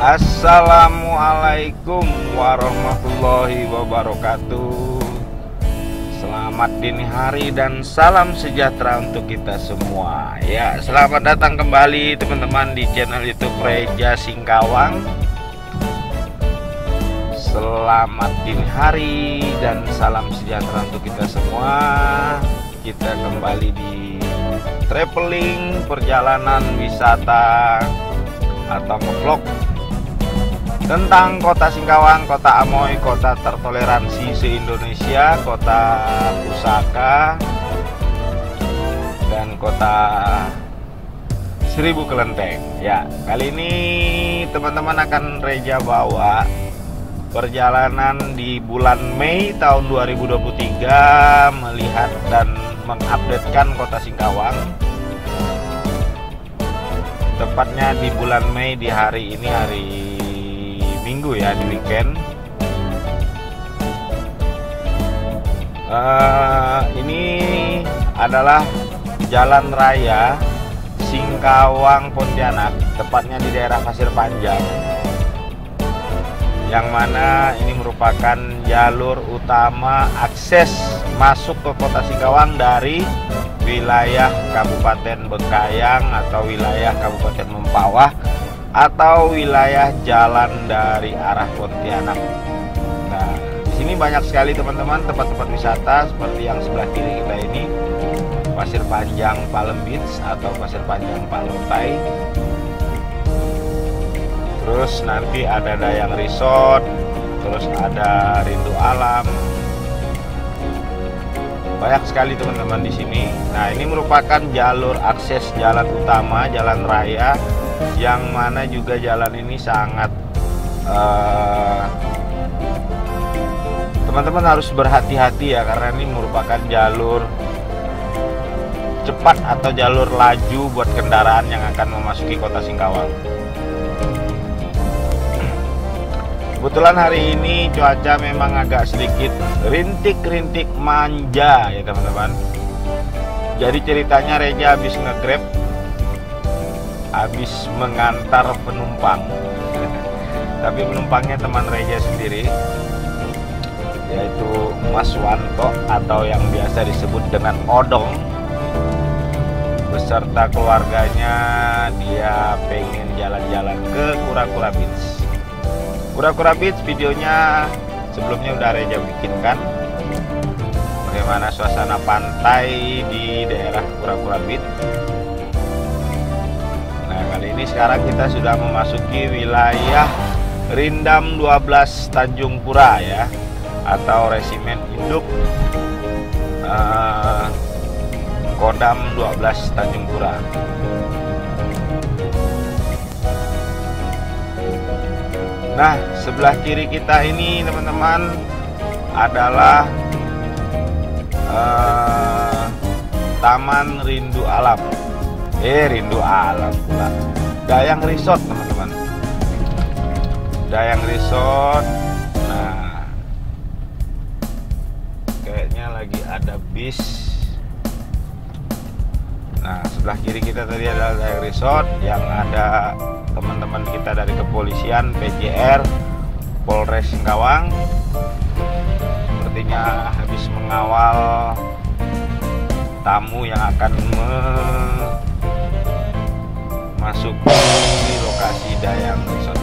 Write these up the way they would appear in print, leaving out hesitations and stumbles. Assalamualaikum warahmatullahi wabarakatuh. Selamat dini hari dan salam sejahtera untuk kita semua. Ya, selamat datang kembali teman-teman di channel YouTube Reza Singkawang. Selamat dini hari dan salam sejahtera untuk kita semua. Kita kembali di traveling perjalanan wisata atau ngevlog tentang Kota Singkawang, Kota Amoy, kota tertoleransi se-Indonesia, kota pusaka dan kota seribu kelenteng. Ya, kali ini teman-teman akan Reza bawa perjalanan di bulan Mei tahun 2023 melihat dan mengupdatekan Kota Singkawang. Tepatnya di bulan Mei di hari ini, hari Minggu ya, di weekend. Ini adalah jalan raya Singkawang Pontianak, tepatnya di daerah Pasir Panjang, yang mana ini merupakan jalur utama akses masuk ke Kota Singkawang dari wilayah Kabupaten Bekayang atau wilayah Kabupaten Mempawah atau wilayah jalan dari arah Pontianak. Nah, di sini banyak sekali teman-teman tempat-tempat wisata seperti yang sebelah kiri kita ini, Pasir Panjang Palembits atau Pasir Panjang Palutai. Terus nanti ada Dayang Resort, terus ada Rindu Alam. Banyak sekali teman-teman di sini. Nah, ini merupakan jalur akses jalan utama, jalan raya, yang mana juga jalan ini sangat teman-teman harus berhati-hati ya, karena ini merupakan jalur cepat atau jalur laju buat kendaraan yang akan memasuki Kota Singkawang. Kebetulan hari ini cuaca memang agak sedikit rintik-rintik manja ya teman-teman. Jadi ceritanya Reza habis nge-grab, habis mengantar penumpang. Tapi penumpangnya teman Reza sendiri, yaitu Mas Wanto atau yang biasa disebut dengan Odong. Beserta keluarganya dia pengen jalan-jalan ke Kura-Kura Beach. Kura-Kura Beach videonya sebelumnya udah Reza bikinkan bagaimana suasana pantai di daerah Kura-Kura Beach. Nah, kali ini sekarang kita sudah memasuki wilayah Rindam 12 Tanjungpura ya, atau Resimen Induk Kodam 12 Tanjungpura. Nah, sebelah kiri kita ini teman-teman adalah Taman Rindu Alam. Rindu Alam pula. Dayang Resort teman-teman. Dayang Resort. Nah, kayaknya lagi ada bis. Nah, sebelah kiri kita tadi adalah Dayang Resort yang ada teman-teman kita dari kepolisian PJR Polres Singkawang. Sepertinya habis mengawal tamu yang akan memasuki lokasi Dayang Resort.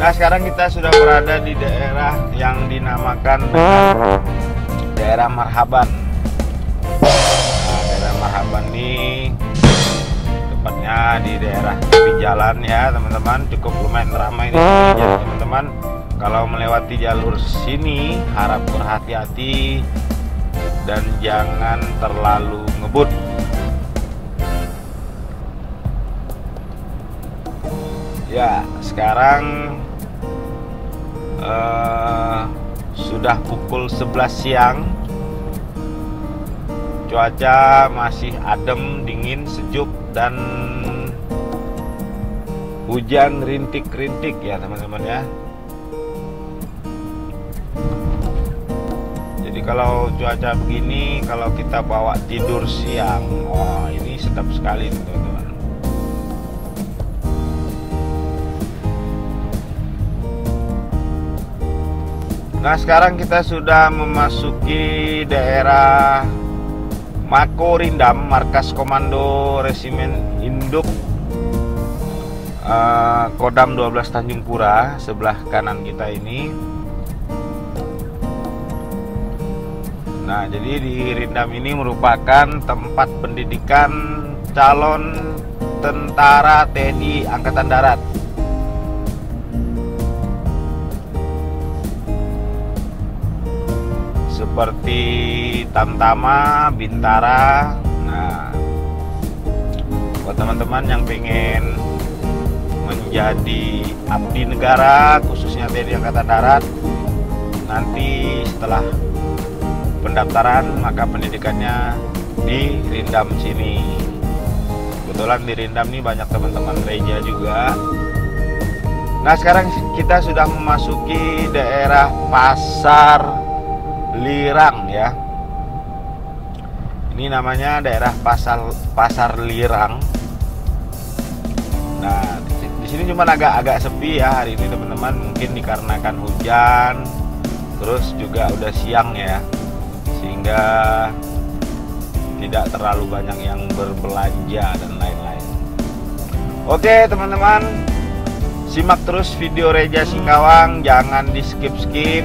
Nah, sekarang kita sudah berada di daerah yang dinamakan daerah Marhaban. Nah, daerah Marhaban ini di daerah tepi jalan ya teman-teman, cukup lumayan ramai di sini teman-teman. Kalau melewati jalur sini harap berhati-hati dan jangan terlalu ngebut. Ya, sekarang sudah pukul 11 siang. Cuaca masih adem, dingin, sejuk dan hujan rintik-rintik ya teman-teman ya. Jadi kalau cuaca begini, kalau kita bawa tidur siang, ini sedap sekali teman-teman. Nah, sekarang kita sudah memasuki daerah Mako Rindam, markas komando resimen induk Kodam 12 Tanjungpura. Sebelah kanan kita ini. Nah, jadi di Rindam ini merupakan tempat pendidikan calon tentara TNI Angkatan Darat. Seperti Tamtama, Bintara. Nah, buat teman-teman yang pengen menjadi abdi negara, khususnya TNI Angkatan Darat, nanti setelah pendaftaran maka pendidikannya di Rindam sini. Kebetulan di Rindam nih banyak teman-teman gereja juga. Nah, sekarang kita sudah memasuki daerah Pasar Lirang ya. Ini namanya daerah Pasar Lirang. Nah, di sini cuma agak sepi ya hari ini teman-teman, mungkin dikarenakan hujan. Terus juga udah siang ya. Sehingga tidak terlalu banyak yang berbelanja dan lain-lain. Oke, teman-teman. Simak terus video Reza Singkawang, jangan di-skip-skip.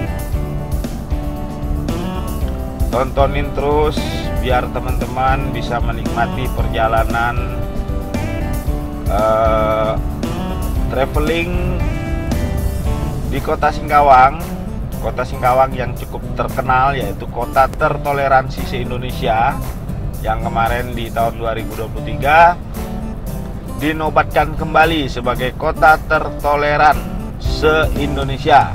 Tontonin terus biar teman-teman bisa menikmati perjalanan traveling di Kota Singkawang. Kota Singkawang yang cukup terkenal yaitu kota tertoleransi se-Indonesia yang kemarin di tahun 2023 dinobatkan kembali sebagai kota tertoleran se-Indonesia.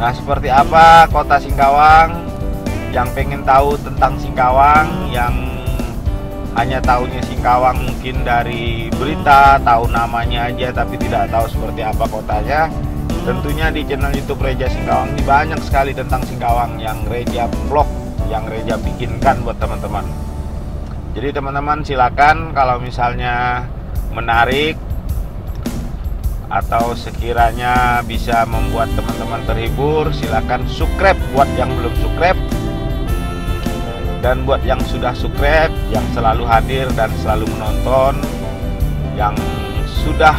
Nah, seperti apa Kota Singkawang? Yang pengen tahu tentang Singkawang, yang hanya tahunya Singkawang mungkin dari berita, tahu namanya aja tapi tidak tahu seperti apa kotanya, tentunya di channel YouTube Reza Singkawang ini banyak sekali tentang Singkawang yang Reza vlog, yang Reza bikinkan buat teman-teman. Jadi teman-teman silakan kalau misalnya menarik atau sekiranya bisa membuat teman-teman terhibur, silakan subscribe buat yang belum subscribe, dan buat yang sudah subscribe, yang selalu hadir dan selalu menonton, yang sudah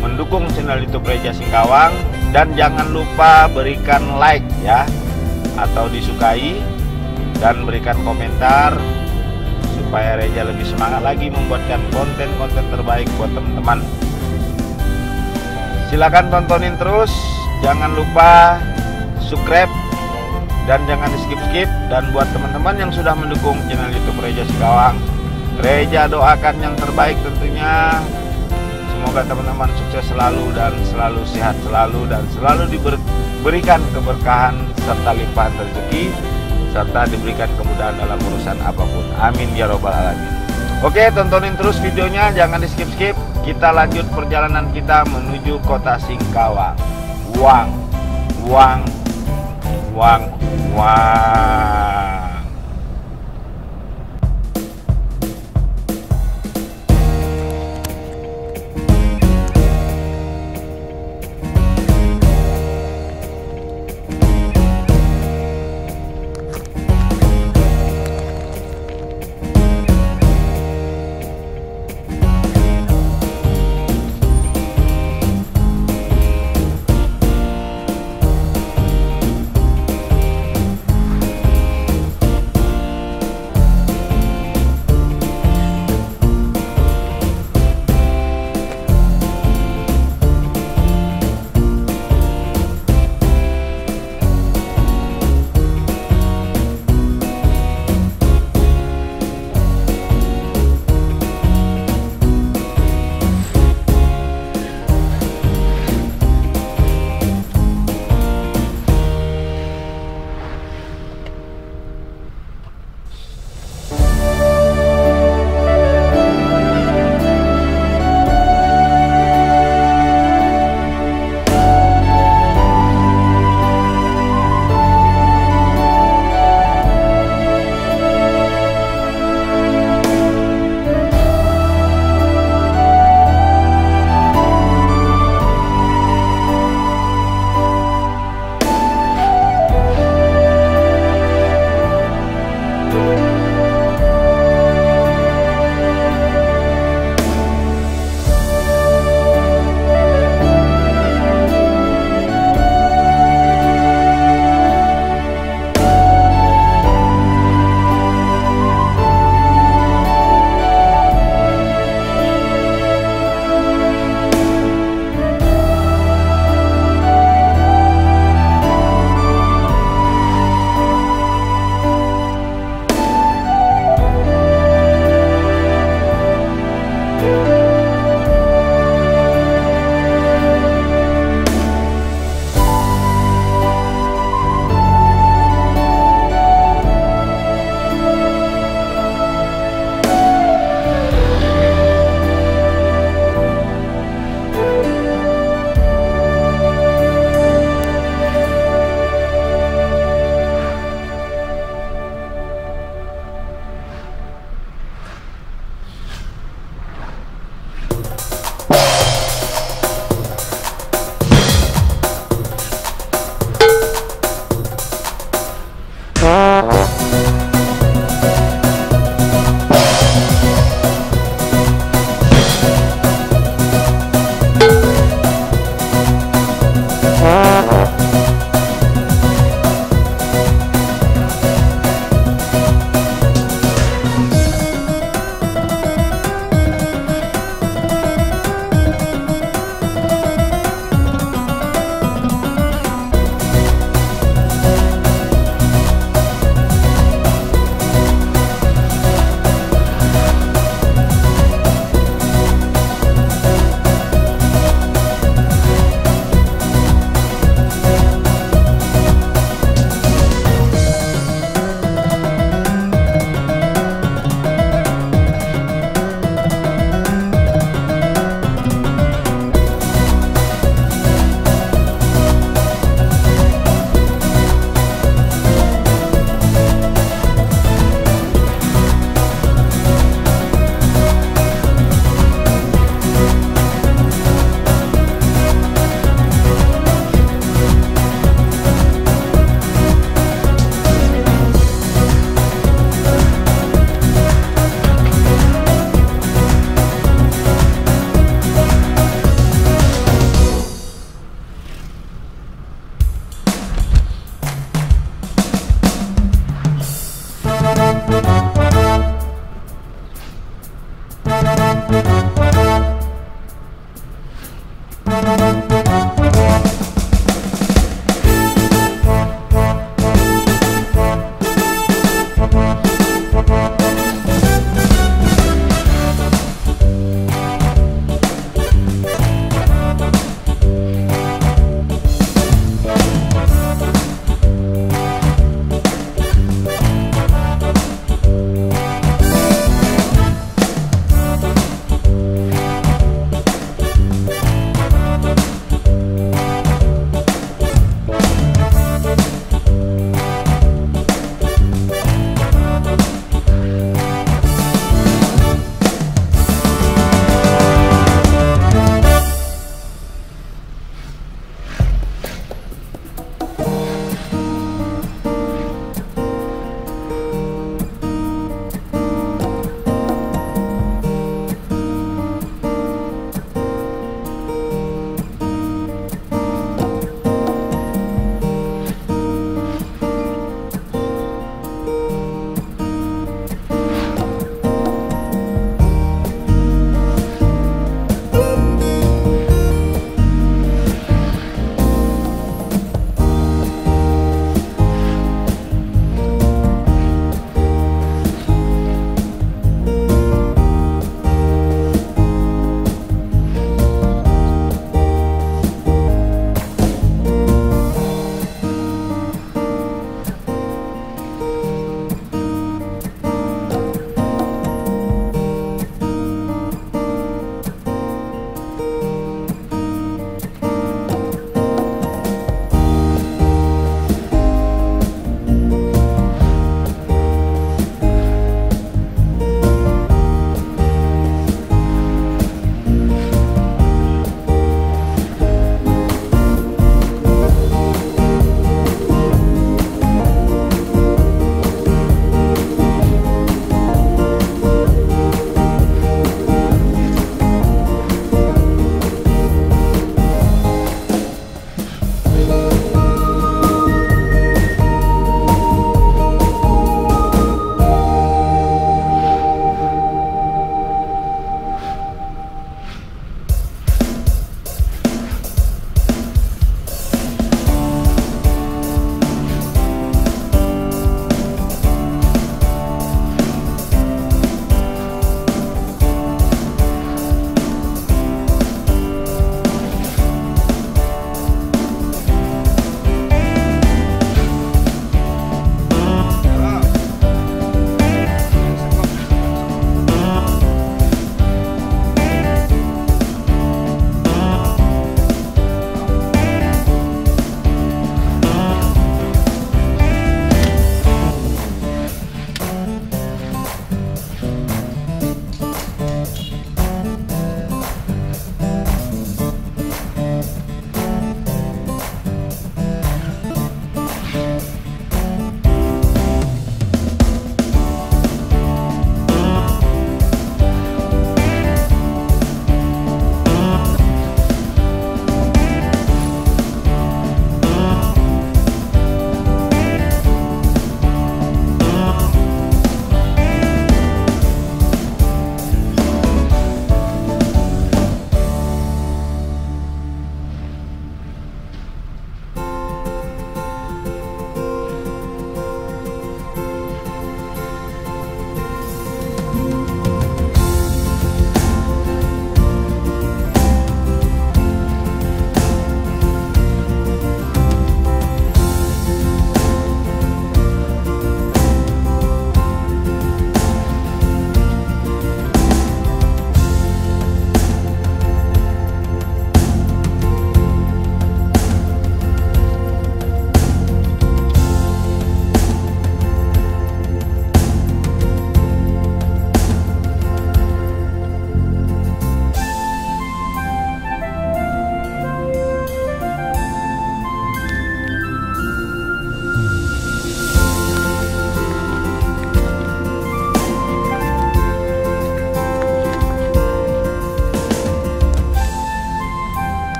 mendukung channel YouTube Reza Singkawang, dan jangan lupa berikan like ya atau disukai dan berikan komentar supaya Reza lebih semangat lagi membuatkan konten-konten terbaik buat teman-teman. Silahkan tontonin terus, jangan lupa subscribe dan jangan di skip-skip. Dan buat teman-teman yang sudah mendukung channel YouTube Reza Singkawang, Reza doakan yang terbaik tentunya. Semoga teman-teman sukses selalu dan selalu sehat selalu dan selalu diberikan keberkahan serta limpahan rezeki serta diberikan kemudahan dalam urusan apapun. Amin ya robbal alamin. Oke, tontonin terus videonya, jangan di skip-skip. Kita lanjut perjalanan kita menuju Kota Singkawang. Wang, wang, wang, wang.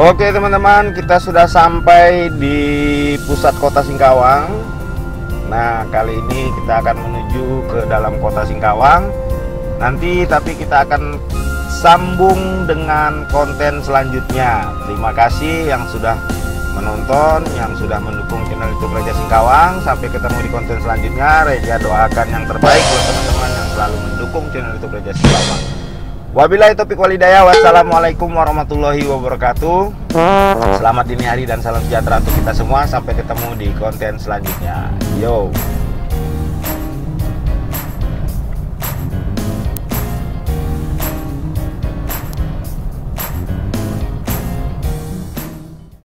Oke teman-teman, kita sudah sampai di pusat kota Singkawang. Nah kali ini kita akan menuju ke dalam kota Singkawang nanti, tapi kita akan sambung dengan konten selanjutnya. Terima kasih yang sudah menonton, yang sudah mendukung channel YouTube Reza Singkawang. Sampai ketemu di konten selanjutnya. Reza doakan yang terbaik buat teman-teman yang selalu mendukung channel YouTube Reza Singkawang. Wabillahi taufiq walhidayah. Wassalamualaikum warahmatullahi wabarakatuh. Selamat dini hari dan salam sejahtera untuk kita semua. Sampai ketemu di konten selanjutnya. Yo.